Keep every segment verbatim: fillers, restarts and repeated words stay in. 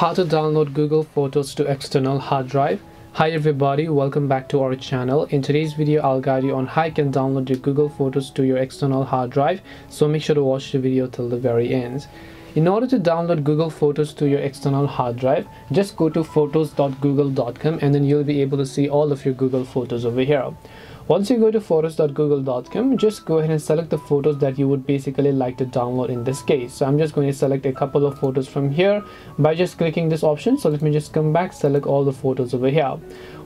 How to download Google Photos to external hard drive. Hi everybody, welcome back to our channel. In today's video, I'll guide you on how you can download your Google Photos to your external hard drive. So make sure to watch the video till the very end. In order to download Google Photos to your external hard drive, just go to photos dot google dot com and then you'll be able to see all of your Google Photos over here. Once you go to photos dot google dot com, just go ahead and select the photos that you would basically like to download in this case. So I'm just going to select a couple of photos from here by just clicking this option. So let me just come back, select all the photos over here.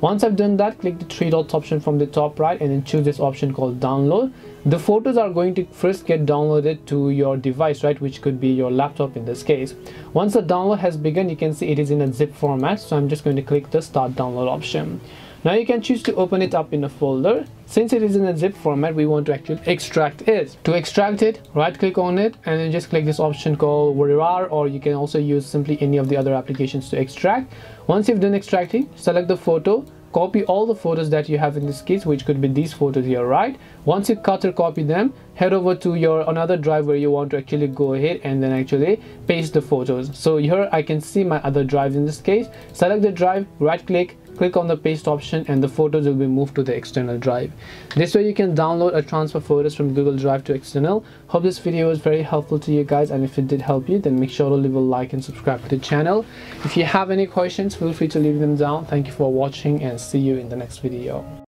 Once I've done that, click the three dots option from the top right and then choose this option called download. The photos are going to first get downloaded to your device, right, which could be your laptop in this case. Once the download has begun, you can see it is in a zip format. So I'm just going to click the start download option. Now you can choose to open it up in a folder. Since it is in a zip format, we want to actually extract it. To extract it, right click on it and then just click this option called WinRAR, or you can also use simply any of the other applications to extract. Once you've done extracting, select the photo, copy all the photos that you have in this case, which could be these photos here, right? Once you cut or copy them, head over to your another drive where you want to actually go ahead and then actually paste the photos. So here I can see my other drives in this case. Select the drive, right click, click on the paste option and the photos will be moved to the external drive. This way you can download or transfer photos from Google Drive to external. Hope this video was very helpful to you guys, and if it did help you, then make sure to leave a like and subscribe to the channel. If you have any questions, feel free to leave them down. Thank you for watching and see you in the next video.